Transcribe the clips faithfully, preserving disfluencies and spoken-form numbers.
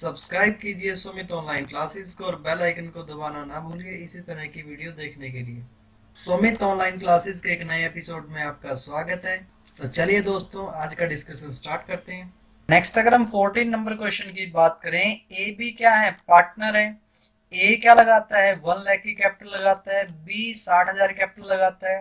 Subscribe कीजिए Sumit online classes को और बेल आइकन को दबाना ना भूलिए इसी तरह की वीडियो देखने के लिए। सुमित ऑनलाइन क्लासेस के एक नए एपिसोड में आपका स्वागत है। तो चलिए दोस्तों, आज का डिस्कशन स्टार्ट करते हैं। नेक्स्ट अगर हम चौदह नंबर क्वेश्चन की बात करें, ए बी क्या है? पार्टनर है। ए क्या लगाता है? वन लाख की कैपिटल लगाता है। बी साठ हजार कैपिटल लगाता है।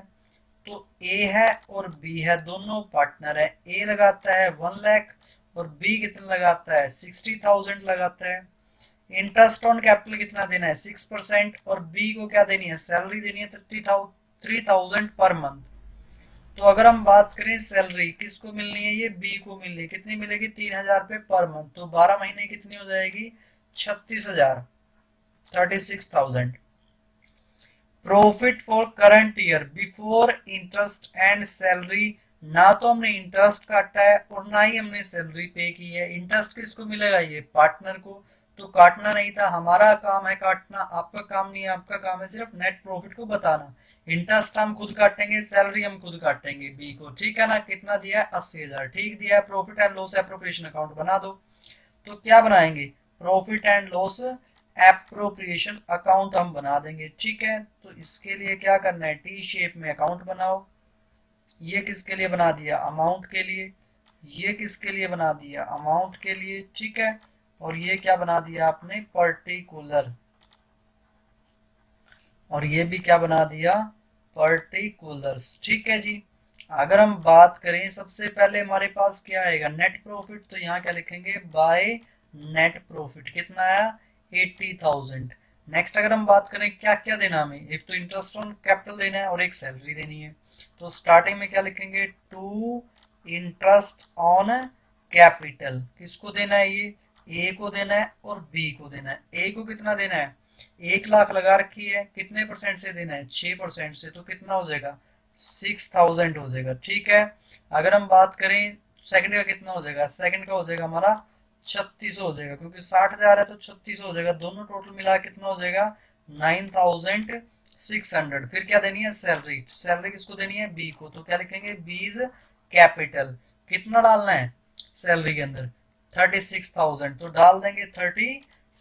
तो ए है और बी है, दोनों पार्टनर है। ए लगाता है वन लाख और बी कितना लगाता है? सिक्सटी थाउजेंड लगाता है। इंटरेस्ट ऑन कैपिटल कितना देना है? Six percent. और बी को क्या देनी है? सैलरी देनी है thirty three thousand per month. तो अगर हम बात करें सैलरी किसको मिलनी है? ये बी को मिलनी है। कितनी मिलेगी? तीन हजार रुपये पर मंथ। तो बारह महीने कितनी हो जाएगी? छत्तीस हजार thirty six thousand. Profit for current year before interest and salary, ना तो हमने इंटरेस्ट काटा है और ना ही हमने सैलरी पे की है। इंटरेस्ट किसको मिलेगा? ये पार्टनर को। तो काटना नहीं था, हमारा काम है काटना, आपका काम नहीं है। आपका काम है सिर्फ नेट प्रॉफिट को बताना। इंटरेस्ट हम खुद काटेंगे, सैलरी हम खुद काटेंगे बी को। ठीक है ना? कितना दिया है? अस्सी हजार। ठीक दिया है। Profit and loss appropriation account बना दो। तो क्या बनाएंगे? Profit and loss appropriation account हम बना देंगे। ठीक है, तो इसके लिए क्या करना है? टी शेप में अकाउंट बनाओ। ये किसके लिए बना दिया? अमाउंट के लिए। ये किसके लिए बना दिया? अमाउंट के लिए। ठीक है, और ये क्या बना दिया आपने? पर्टिकुलर। और ये भी क्या बना दिया? पर्टिकुलर्स। ठीक है जी। अगर हम बात करें, सबसे पहले हमारे पास क्या आएगा? Net profit. तो यहाँ क्या लिखेंगे? By net profit. कितना आया? Eighty thousand. नेक्स्ट अगर हम बात करें क्या क्या देना हमें, एक तो इंटरेस्ट ऑन कैपिटल देना है और एक सैलरी देनी है। तो स्टार्टिंग में क्या लिखेंगे? To interest on capital. किसको देना है? ये ए को देना है और बी को देना है। ए को कितना देना है? एक लाख लगा रखी है। कितने परसेंट से देना है? छः परसेंट से। तो कितना हो जाएगा? सिक्स थाउजेंड हो जाएगा। ठीक है। अगर हम बात करें सेकंड का कितना हो जाएगा? सेकंड का हो जाएगा हमारा छत्तीस हो जाएगा, क्योंकि साठ हजार है तो छत्तीस हो जाएगा। दोनों टोटल मिला कितना हो जाएगा? Nine thousand six hundred. फिर क्या देनी है? सैलरी। सैलरी किसको देनी है? बी को। तो क्या लिखेंगे? बीज कैपिटल। कितना डालना है सैलरी के अंदर? Thirty six thousand. तो डाल देंगे थर्टी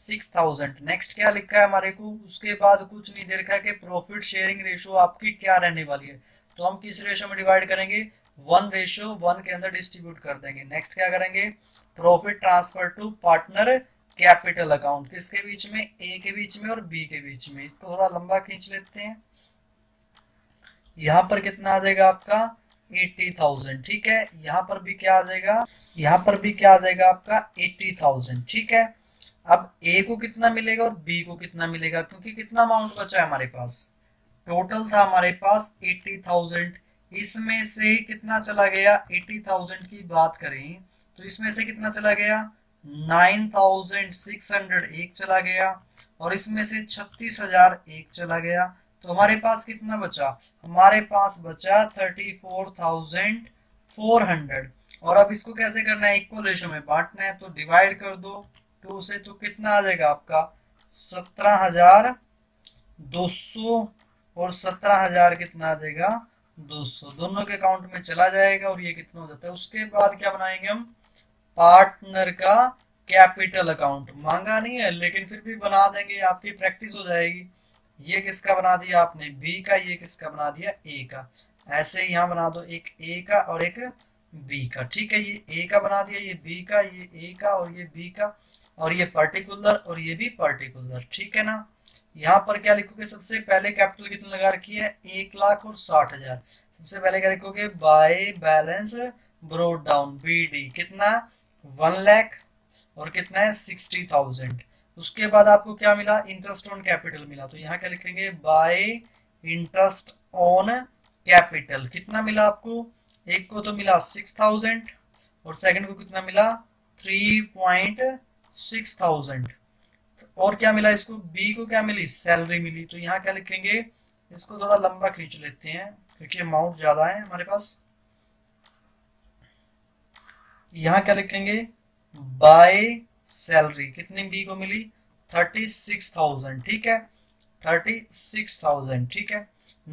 सिक्स थाउजेंड। नेक्स्ट क्या लिखा है हमारे को? उसके बाद कुछ नहीं दे रखा है कि प्रॉफिट शेयरिंग रेशियो आपकी क्या रहने वाली है। तो हम किस रेशियो में डिवाइड करेंगे? वन रेशियो वन के अंदर डिस्ट्रीब्यूट कर देंगे। नेक्स्ट क्या करेंगे? Profit transfer to partner capital account. किसके बीच में? ए के बीच में और बी के बीच में। इसको थोड़ा लंबा खींच लेते हैं। यहाँ पर कितना आ जाएगा आपका? Eighty thousand. ठीक है। यहाँ पर भी क्या आ जाएगा? यहाँ पर भी क्या आ जाएगा आपका? Eighty thousand. ठीक है। अब ए को कितना मिलेगा और बी को कितना मिलेगा? क्योंकि कितना अमाउंट बचा है हमारे पास? टोटल था हमारे पास एट्टी थाउजेंड। इसमें से कितना चला गया? एट्टी थाउजेंड की बात करें तो इसमें से कितना चला गया? नाइन थाउजेंड सिक्स हंड्रेड एक चला गया और इसमें से छत्तीस हजार एक चला गया। तो हमारे पास कितना बचा? हमारे पास बचा thirty four thousand four hundred. और अब इसको कैसे करना है? इक्वल रेशो में बांटना है। तो डिवाइड कर दो टू से। तो कितना आ जाएगा आपका? सत्रह हजार दो सौ और सत्रह हजार कितना आ जाएगा? दो सौ। दोनों के अकाउंट में चला जाएगा और ये कितना हो जाता है। उसके बाद क्या बनाएंगे हम? पार्टनर का कैपिटल अकाउंट। मांगा नहीं है लेकिन फिर भी बना देंगे, आपकी प्रैक्टिस हो जाएगी। ये किसका बना दिया आपने? बी का। ये किसका बना दिया? ए का। ऐसे यहाँ बना दो, एक ए का और एक बी का। ठीक है। ये ए का बना दिया, ये बी का, ये ए का और ये बी का, और ये पर्टिकुलर और ये भी पर्टिकुलर। ठीक है ना। यहाँ पर क्या लिखोगे? सबसे पहले कैपिटल कितना लगा रखी है? एक लाख और साठ हजार। सबसे पहले क्या लिखोगे? By balance brought down B D. कितना? वन लाख और कितना है? Sixty thousand. उसके बाद आपको क्या मिला? इंटरेस्ट ऑन कैपिटल मिला। तो यहाँ क्या लिखेंगे? By interest on capital. कितना मिला आपको? एक को तो मिला सिक्स थाउजेंड और सेकेंड को कितना मिला? थ्री पॉइंट सिक्स थाउजेंड और क्या मिला इसको? बी को क्या मिली? सैलरी मिली। तो यहाँ क्या लिखेंगे? इसको थोड़ा लंबा खींच लेते हैं क्योंकि अमाउंट ज्यादा है हमारे पास। यहाँ क्या लिखेंगे? By salary. कितनी बी को मिली? Thirty six thousand. ठीक है, थर्टी सिक्स थाउजेंड। ठीक है।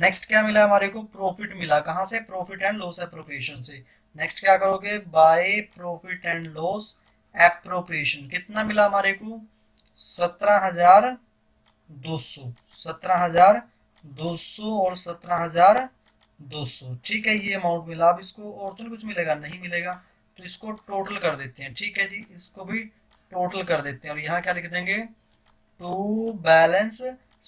नेक्स्ट क्या मिला हमारे को? प्रॉफिट मिला। कहाँ से? प्रॉफिट एंड लॉस एप्रोप्रिएशन से। नेक्स्ट क्या करोगे? By profit and loss appropriation कितना मिला हमारे को, सत्रह हजार दो सौ, सत्रह हजार दो सौ और सत्रह हजार दो सौ, ठीक है, ये अमाउंट मिला। अब इसको और तो कुछ मिलेगा, नहीं मिलेगा, तो इसको टोटल कर देते हैं, ठीक है जी, इसको भी टोटल कर देते हैं। और यहाँ क्या लिख देंगे, टू बैलेंस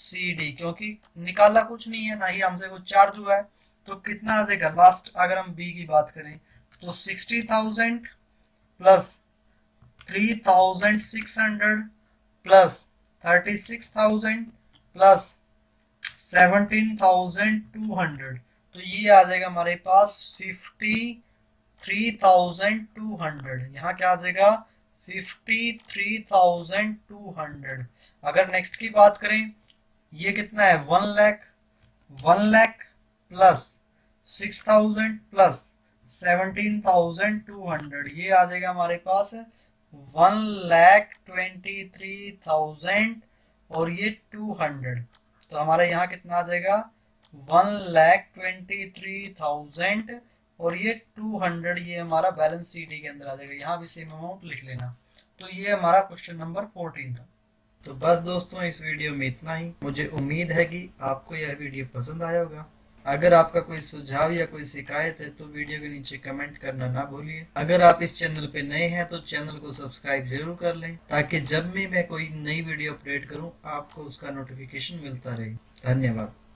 सी डी, क्योंकि निकाला कुछ नहीं है, ना ही हमसे कुछ चार्ज हुआ है, तो कितना आ जाएगा लास्ट। अगर हम बी की बात करें तो sixty thousand plus three thousand six hundred plus thirty six thousand plus seventeen thousand two hundred, तो ये आ जाएगा हमारे पास fifty three thousand two hundred. यहाँ क्या आ जाएगा, fifty three thousand two hundred. अगर नेक्स्ट की बात करें, ये कितना है, one lakh one lakh plus six thousand plus seventeen thousand two hundred, ये आ जाएगा हमारे पास one lakh twenty three thousand और ये टू हंड्रेड, तो हमारे यहाँ कितना आ जाएगा, one lakh twenty three thousand और ये टू हंड्रेड, ये हमारा बैलेंस सी डी के अंदर आ जाएगा। यहाँ भी सेम अमाउंट लिख लेना। तो ये हमारा क्वेश्चन नंबर फोर्टीन था। तो बस दोस्तों, इस वीडियो में इतना ही। मुझे उम्मीद है कि आपको यह वीडियो पसंद आया होगा। अगर आपका कोई सुझाव या कोई शिकायत है तो वीडियो के नीचे कमेंट करना ना भूलिए। अगर आप इस चैनल पे नए हैं तो चैनल को सब्सक्राइब जरूर कर लें, ताकि जब भी मैं कोई नई वीडियो अपलोड करूं आपको उसका नोटिफिकेशन मिलता रहे। धन्यवाद।